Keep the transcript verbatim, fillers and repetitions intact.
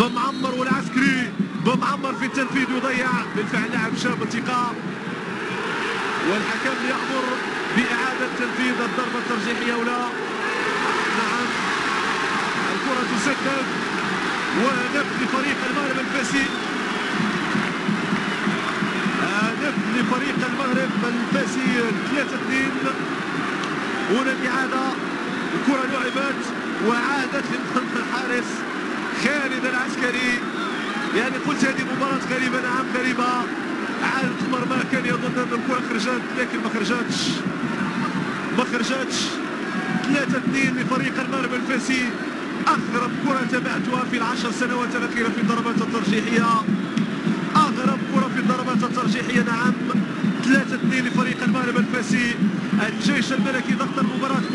بمعمر، والعسكري بمعمر في التنفيذ يضيع بالفعل لاعب شاب ثقة، والحكم يأمر بإعادة تنفيذ الضربة الترجيحية ولا. نعم الكرة تسدد ونفذ لفريق المغرب الفاسي، نفذ لفريق المغرب الفاسي ثلاثة اثنين. هنا الإعادة، الكرة لعبت وعادت لمرمى الحارس خالد العسكري. يعني قلت هذه مباراة غريبة، نعم غريبة، عادت مرمى، كان يظن أن الكرة خرجت لكن ما خرجتش ما خرجتش ثلاثة اثنين لفريق المغرب الفاسي. أغرب كرة تابعتها في العشر سنوات الأخيرة في الضربات الترجيحية، أغرب كرة في الضربات الترجيحية، نعم ثلاثة اثنين لفريق المغرب الفاسي. الجيش الملكي ضغط المباراة